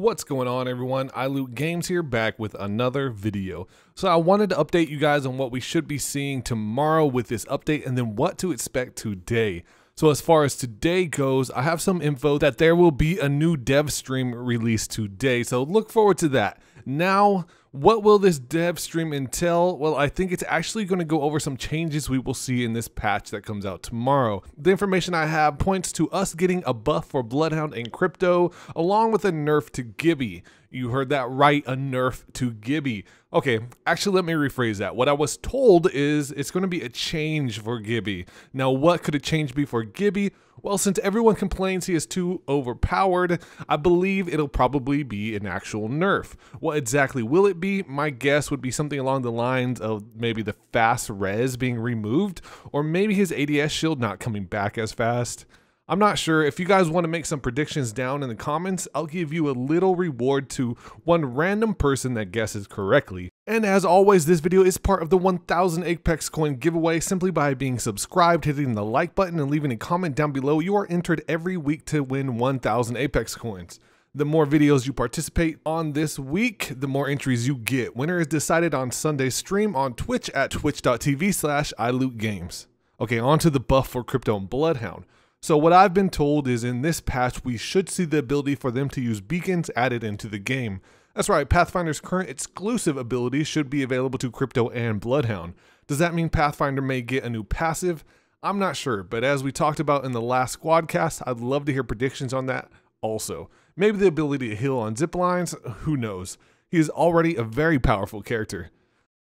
What's going on, everyone? iLootGames here, back with another video. So I wanted to update you guys on what we should be seeing tomorrow with this update and then what to expect today. So as far as today goes, I have some info that there will be a new dev stream released today, so look forward to that. Now, what will this dev stream entail? Well, I think it's actually going to go over some changes we will see in this patch that comes out tomorrow. The information I have points to us getting a buff for Bloodhound and Crypto, along with a nerf to Gibby. You heard that right, a nerf to Gibby. Okay, actually let me rephrase that. What I was told is it's going to be a change for Gibby. Now, what could a change be for Gibby? Well, since everyone complains he is too overpowered, I believe it'll probably be an actual nerf. What exactly will it be? My guess would be something along the lines of maybe the fast res being removed, or maybe his ADS shield not coming back as fast. I'm not sure. If you guys want to make some predictions down in the comments, I'll give you a little reward to one random person that guesses correctly. And as always, this video is part of the 1000 Apex coin giveaway. Simply by being subscribed, hitting the like button, and leaving a comment down below, you are entered every week to win 1000 Apex coins. The more videos you participate on this week, the more entries you get. Winner is decided on Sunday's stream on Twitch at twitch.tv/iLootGames. Okay, on to the buff for Crypto and Bloodhound. So what I've been told is in this patch, we should see the ability for them to use beacons added into the game. That's right, Pathfinder's current exclusive ability should be available to Crypto and Bloodhound. Does that mean Pathfinder may get a new passive? I'm not sure, but as we talked about in the last squadcast, I'd love to hear predictions on that also. Maybe the ability to heal on ziplines, who knows? He is already a very powerful character.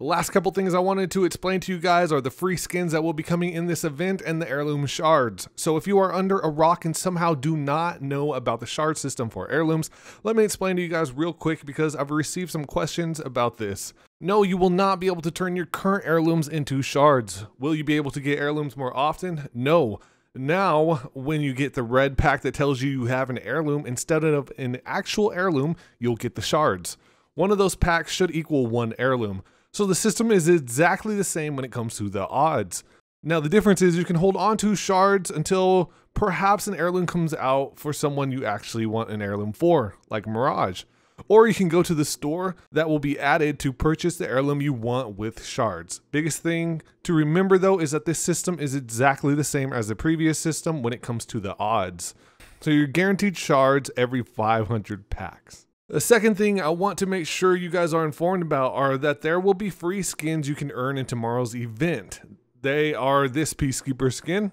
The last couple things I wanted to explain to you guys are the free skins that will be coming in this event and the heirloom shards. So if you are under a rock and somehow do not know about the shard system for heirlooms, let me explain to you guys real quick because I've received some questions about this. No, you will not be able to turn your current heirlooms into shards. Will you be able to get heirlooms more often? No. Now, when you get the red pack that tells you you have an heirloom, instead of an actual heirloom, you'll get the shards. One of those packs should equal one heirloom. So the system is exactly the same when it comes to the odds. Now the difference is you can hold on to shards until perhaps an heirloom comes out for someone you actually want an heirloom for, like Mirage. Or you can go to the store that will be added to purchase the heirloom you want with shards. Biggest thing to remember though is that this system is exactly the same as the previous system when it comes to the odds. So you're guaranteed shards every 500 packs. The second thing I want to make sure you guys are informed about are that there will be free skins you can earn in tomorrow's event. They are this Peacekeeper skin,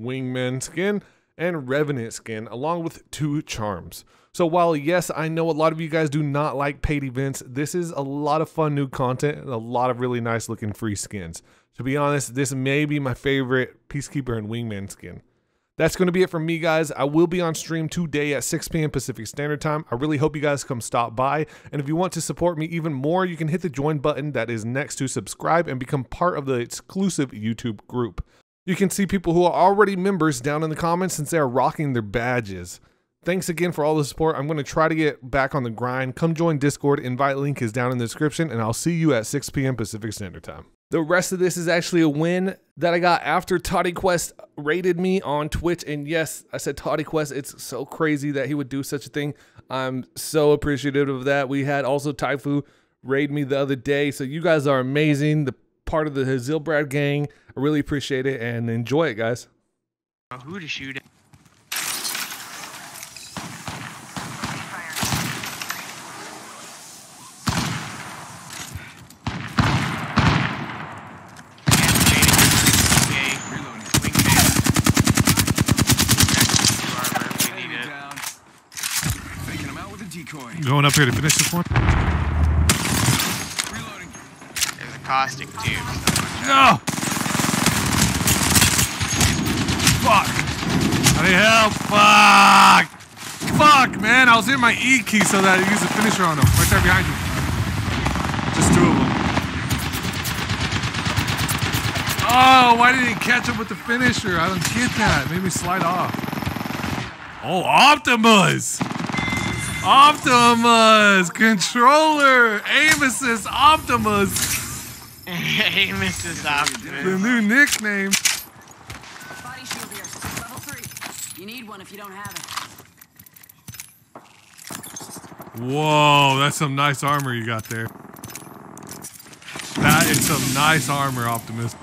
Wingman skin, and Revenant skin, along with two charms. So while yes, I know a lot of you guys do not like paid events, this is a lot of fun new content and a lot of really nice looking free skins. To be honest, this may be my favorite Peacekeeper and Wingman skin. That's going to be it from me, guys. I will be on stream today at 6 p.m. Pacific Standard Time. I really hope you guys come stop by. And if you want to support me even more, you can hit the join button that is next to subscribe and become part of the exclusive YouTube group. You can see people who are already members down in the comments since they are rocking their badges. Thanks again for all the support. I'm going to try to get back on the grind. Come join Discord. Invite link is down in the description, and I'll see you at 6 p.m. Pacific Standard Time. The rest of this is actually a win that I got after Toddy Quest raided me on Twitch. And yes, I said Toddy Quest. It's so crazy that he would do such a thing. I'm so appreciative of that. We had also Typhu raid me the other day. So you guys are amazing. The part of the Hazilbrad gang. I really appreciate it and enjoy it, guys. Who to shoot at? Going up here to finish this one. Reloading. There's a caustic tube. No! Fuck! I need help! Fuck! Fuck, man! I was in my E key so that I used the finisher on him. Right there behind you. Just two of them. Oh, why didn't he catch up with the finisher? I don't get that. It made me slide off. Oh, Optimus! Optimus! Controller! Aim assist Optimus! Aim assist Optimus. The new nickname. Body shield here. Level 3. You need one if you don't have it. Whoa, that's some nice armor you got there. That is some nice armor, Optimus.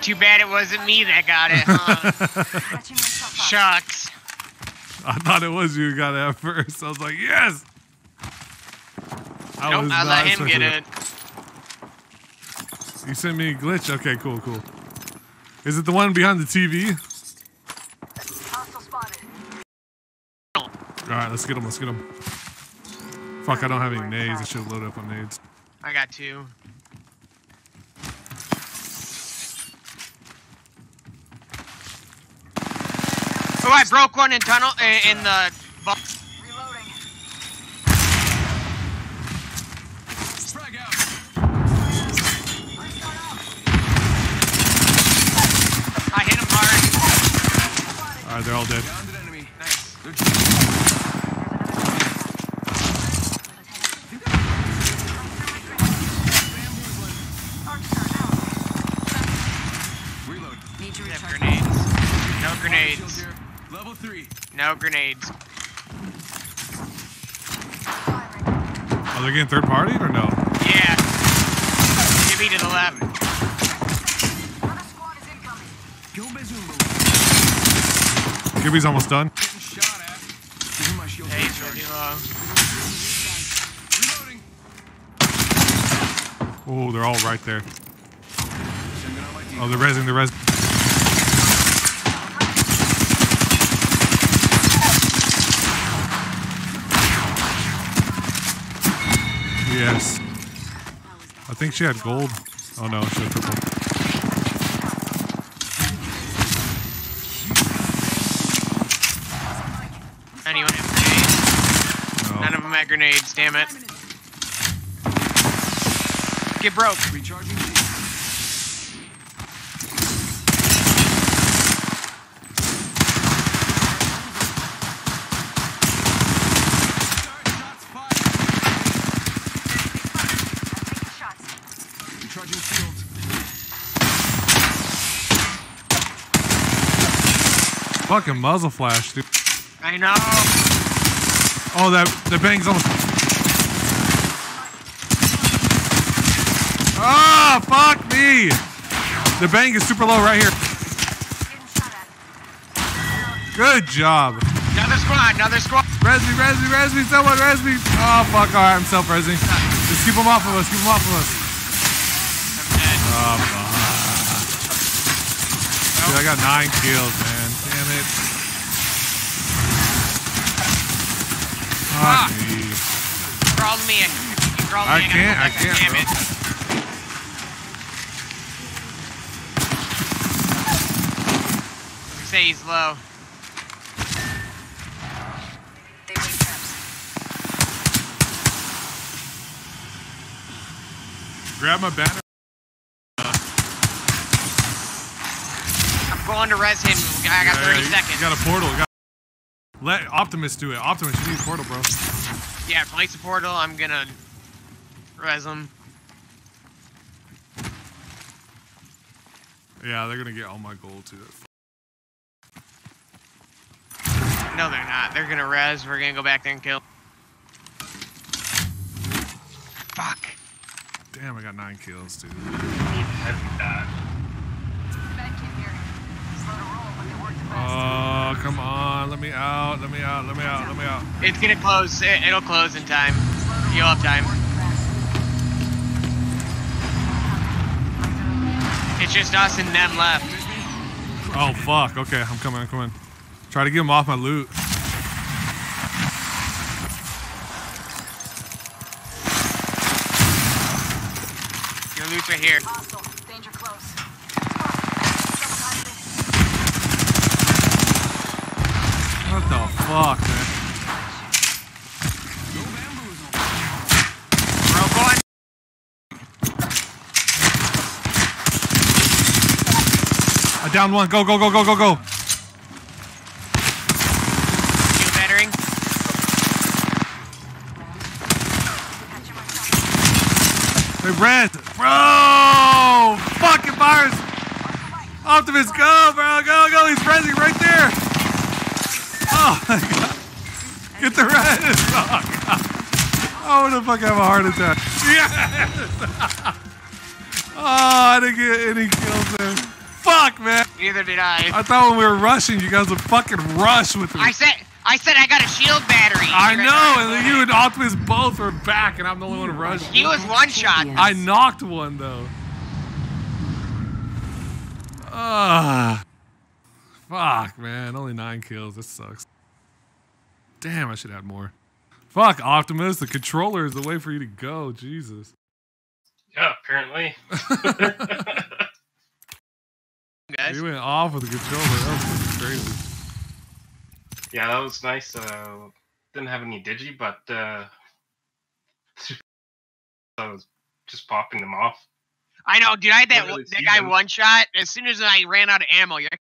Too bad it wasn't me that got it, huh? Shucks. I thought it was you who got it at first. I was like, yes! Nope, I let him get it. You sent me a glitch? Okay, cool, cool. Is it the one behind the TV? Alright, let's get him, let's get him. Fuck, I don't have any nades. I should have loaded up on nades. I got two. Oh, I broke one in tunnel, in the vault. Alright, they're all dead. Nice. Reload. Need to recharge. No grenades. Level 3. No grenades. Are they getting third partied or no? Yeah. Gibby to the left. Another squad is incoming. Go Bazumbo. Gibby's almost done. Oh, they're all right there. Oh, they're rezzing, they're rezzing. Yes. I think she had gold. Oh no, she had purple. Grenades, damn it. Get broke. Recharging. Fucking muzzle flash, dude. I know. Oh, that bang's almost. Oh, fuck me! The bang is super low right here. Good job. Another squad, another squad. Res me, someone res me. Oh, fuck, alright, I'm self-resing. Just keep them off of us, keep them off of us. I'm dead. Oh, fuck. Dude, I got 9 kills, man. Damn it. Fuck. Crawled me in. I can't. Damn it. Say he's low. They wait traps. Grab my banner. I'm going to res him. I got 30 seconds. You got a portal. Let Optimus do it. Optimus, you need a portal, bro. Yeah, place the portal. I'm gonna res them. Yeah, they're gonna get all my gold too. No, they're not. They're gonna res. We're gonna go back there and kill. Fuck. Damn, I got 9 kills, dude. Oh, come on. Let me out. It's gonna close. It'll close in time. You'll have time. It's just us and them left. Oh, fuck. Okay, I'm coming. Try to get them off my loot. Your loot's right here. Danger close. What the fuck, man? Broke one. I downed one. Go. New battering. They ran. Bro! Fucking fires. Optimus, go, bro. Go. He's rezzing right there. Oh my god. Get the red. Oh, God. I would have fucking have a heart attack. Yes. Oh, I didn't get any kills there. Fuck, man. Neither did I. I thought when we were rushing, you guys would fucking rush with me. I said I got a shield battery. I know, and then you and Optimus both were back, and I'm the only one rushing. He was one shot. I knocked one though. Fuck, man. Only 9 kills. This sucks. Damn, I should have more. Fuck, Optimus. The controller is the way for you to go. Jesus. Yeah, apparently. Guys. You went off with the controller. That was crazy. Yeah, that was nice. Didn't have any digi, but I was just popping them off. I know, dude. I had that guy one shot. As soon as I ran out of ammo, you're like,